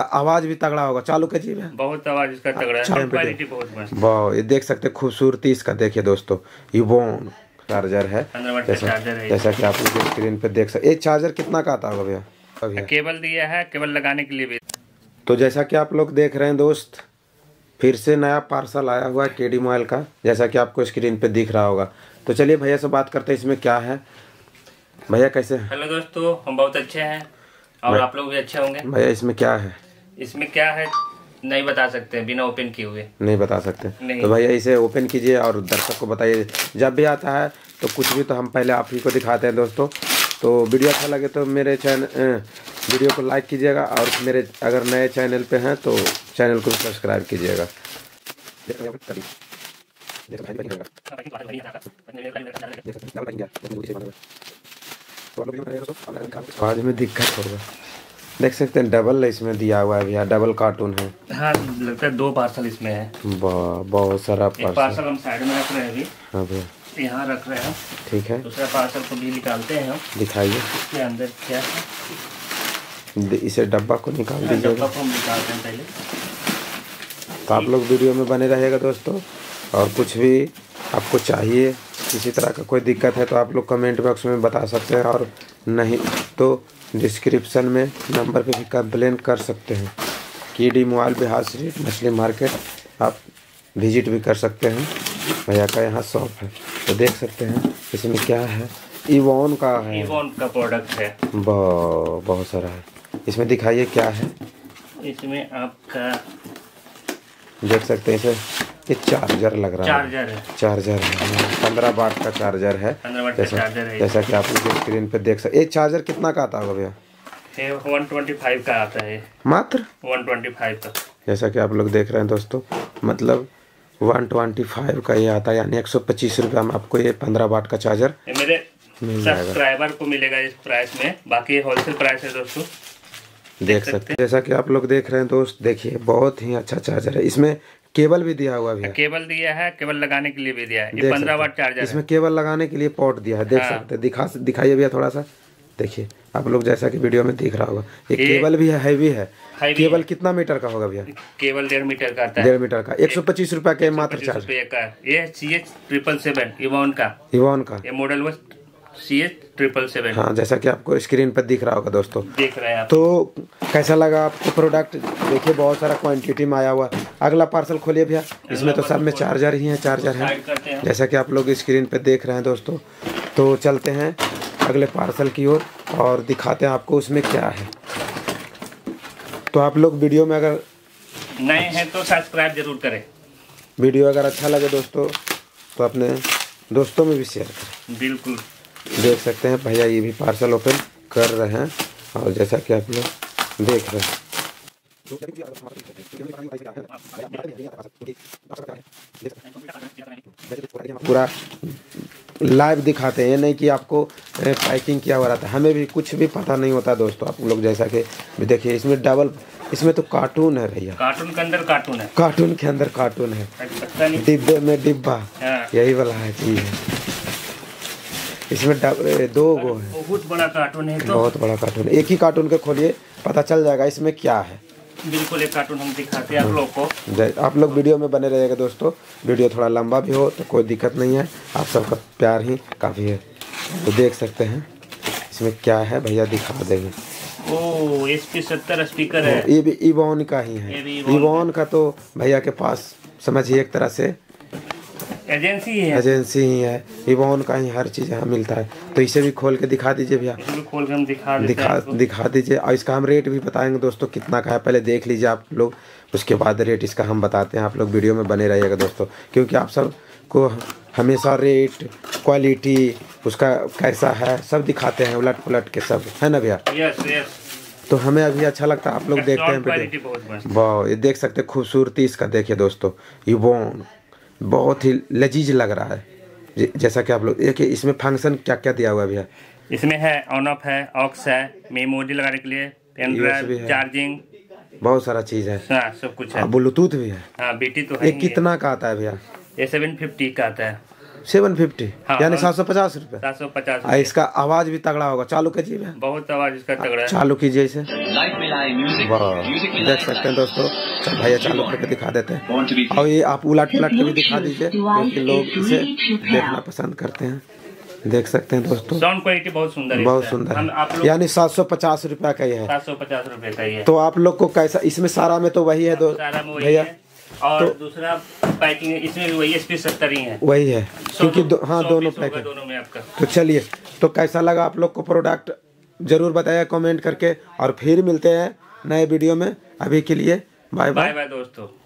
आवाज भी तगड़ा होगा, चालू कीजिए भैया। बहुत आवाज इसका तगड़ा है, क्वालिटी बहुत मस्त। वाह, ये देख सकते हैं खूबसूरती इसका। देखिए दोस्तों, यूवान चार्जर है, जैसा कि आप लोग स्क्रीन पे देख सकते। ये चार्जर कितना का आता होगा भैया? केबल दिया है, केबल लगाने के लिए भी। तो जैसा कि आप लोग देख रहे हैं दोस्त, फिर से नया पार्सल आया हुआ है केडी मोबाइल का, जैसा कि आपको स्क्रीन पे दिख रहा होगा। तो चलिए भैया से बात करते हैं, इसमें क्या है। भैया कैसे? हेलो दोस्तों, हम बहुत अच्छे हैं और आप लोग भी अच्छे होंगे। भैया इसमें क्या है? इसमें क्या है नहीं बता सकते, बिना ओपन किए हुए नहीं बता सकते। तो भैया इसे ओपन कीजिए और दर्शक को बताइए। जब भी आता है तो कुछ भी तो हम पहले आप ही को दिखाते हैं दोस्तों। तो वीडियो अच्छा लगे तो मेरे चैनल वीडियो को लाइक कीजिएगा, और मेरे अगर नए चैनल पे हैं तो चैनल को सब्सक्राइब कीजिएगा। आवाज में दिक्कत होगा, देख सकते हैं। डबल इसमें दिया हुआ है भैया, डबल कार्टून है। हाँ, लगता है दो पार्सल इसमें है। बहुत सारा पार्सल हम साइड में रख रहे हैं अभी। हाँ भैया, यहाँ रख रहे हैं। ठीक है, दूसरा पार्सल को भी निकालते हैं हम। दिखाइए इसके अंदर क्या है। इसे डब्बा को निकाल दीजिए। डब्बा को हम निकालते हैं पहले। तो आप लोग वीडियो में बने रहिएगा दोस्तों, और कुछ भी आपको चाहिए, किसी तरह का कोई दिक्कत है तो आप लोग कमेंट बॉक्स में बता सकते हैं, और नहीं तो डिस्क्रिप्शन में नंबर पे भी कंप्लेन कर सकते हैं। केडी मोबाइल बिहारशरीफ मछली मार्केट आप विजिट भी कर सकते हैं। भैया का यहाँ शॉप है, तो देख सकते हैं इसमें क्या है। यूवान का है, यूवान का प्रोडक्ट है। बहुत सारा है इसमें। दिखाइए क्या है इसमें आपका। देख सकते हैं इसे, ये चार्जर लग रहा है। चार्जर है, चार्जर है। 15 वाट का चार्जर है, जैसा कि आप लोग स्क्रीन पे देख सकते। ये चार्जर कितना का आता होगा भैया? 125 का आता है, मात्र 125 का। जैसा कि आप लोग देख रहे हैं दोस्तों, मतलब 125 का ये आता है, यानी 125 रुपया में आपको ये 15 वाट का चार्जर मेरे सब्सक्राइबर को मिलेगा इस प्राइस में। बाकी होलसेल प्राइस है दोस्तों, देख सकते हैं। जैसा कि आप लोग देख रहे हैं दोस्त, देखिए बहुत ही अच्छा चार्जर है। इसमें केबल भी दिया हुआ है। केबल दिया है, केबल लगाने के लिए भी दिया है। 15 वाट चार्जर, इसमें केबल लगाने के लिए पोर्ट दिया है। देख सकते हैं, दिखाइए भैया थोड़ा सा। देखिए आप लोग, जैसा कि वीडियो में दिख रहा होगा, ये केबल भी है, हैवी है। केबल कितना मीटर का होगा भैया? केबल 1.5 मीटर का आता है। 1.5 मीटर का 125 रुपया के मात्र चार्ज। ये CH777 यूवान का, यूवान का मॉडल वो CH777। हाँ, जैसा कि आपको स्क्रीन पर दिख रहा होगा दोस्तों, देख रहे हैं आप। तो कैसा लगा आपको प्रोडक्ट? देखिए बहुत सारा क्वांटिटी में आया हुआ। अगला पार्सल खोलिए भैया। इसमें तो सब में चार्जर ही है, चार्जर है, जैसा कि आप लोग स्क्रीन पर देख रहे हैं दोस्तों। तो चलते हैं अगले पार्सल की ओर और दिखाते हैं आपको उसमें क्या है। तो आप लोग वीडियो में अगर नए हैं तो सब्सक्राइब जरूर करें। वीडियो अगर अच्छा लगे दोस्तों तो अपने दोस्तों में भी शेयर करें। बिल्कुल, देख सकते हैं भैया ये भी पार्सल ओपन कर रहे हैं, और जैसा कि आप लोग देख रहे हैं। पूरा लाइव दिखाते हैं, नहीं कि आपको पैकिंग किया हुआ रहता है। हमें भी कुछ भी पता नहीं होता दोस्तों। आप लोग जैसा कि देखिए, इसमें डबल, इसमें तो कार्टून है भैया। कार्टून के अंदर कार्टून है, कार्टून के अंदर कार्टून है। डिब्बे में डिब्बा, यही वाला है चीज़ है। इसमें दो गो है। बहुत बड़ा कार्टून है तो। बहुत बड़ा कार्टून है। एक ही कार्टून के खोलिए, पता चल जाएगा इसमें क्या है। बिल्कुल, एक कार्टून हम दिखाते हैं आप लोग को। आप लोग वीडियो में बने रहिएगा दोस्तों। वीडियो थोड़ा लंबा भी हो तो कोई दिक्कत नहीं है, आप सबका प्यार ही काफ़ी है। तो देख सकते हैं इसमें क्या है, भैया दिखा देंगे। ओह, OSP 70 स्पीकर है। ये भी यूवान का ही है। यूवान का तो भैया के पास समझिए एक तरह से एजेंसी है, एजेंसी ही है। यूवान का ही हर चीज़ यहाँ मिलता है। तो इसे भी खोल के दिखा दीजिए भैया। खोल के हम दिखा दीजिए, और इसका हम रेट भी बताएंगे दोस्तों कितना का है। पहले देख लीजिए आप लोग, उसके बाद रेट इसका हम बताते हैं। आप लोग वीडियो में बने रहिएगा दोस्तों, क्योंकि आप सब को हमेशा रेट, क्वालिटी, उसका कैसा है सब दिखाते हैं, उलट पुलट के सब, है ना भैया? यस। तो हमें अभी अच्छा लगता है, आप लोग देखते हैं। वाह, ये देख सकते खूबसूरती इसका। देखिए दोस्तों, यूवान बहुत ही लजीज लग रहा है, जैसा कि आप लोग देखिए। इसमें फंक्शन क्या क्या दिया हुआ है भैया? इसमें है ऑन ऑफ है, ऑक्स है, मेमोरी लगाने के लिए, पेन ड्राइव, चार्जिंग, बहुत सारा चीज़ है। हाँ, सब कुछ है। ब्लूटूथ भी है। हाँ, बीटी तो है। ये कितना का आता है भैया? ये 750 का आता है। 750 यानी 750 रुपए। 750। इसका आवाज भी तगड़ा होगा, चालू कीजिए भैया। बहुत आवाज इसका तगड़ा है, चालू कीजिए इसे। देख सकते हैं दोस्तों, भैया चालू करके दिखा देते हैं। और ये आप उलट पुलट के भी दिखा दीजिए क्योंकि लोग इसे देखना पसंद करते हैं। देख सकते हैं दोस्तों, साउंड क्वालिटी बहुत सुंदर है, बहुत सुंदर। यानी 750 रुपया का ये है, 750 रुपये का ये। तो आप लोग को कैसा, इसमें सारा में तो वही है दोस्तों भैया, और तो दूसरा पैकिंग इसमें भी वही है, SP 70 ही है, वही है क्योंकि हाँ दोनों पैकिंग में आपका। तो चलिए, तो कैसा लगा आप लोग को प्रोडक्ट जरूर बताया कमेंट करके, और फिर मिलते हैं नए वीडियो में। अभी के लिए बाय बाय दोस्तों।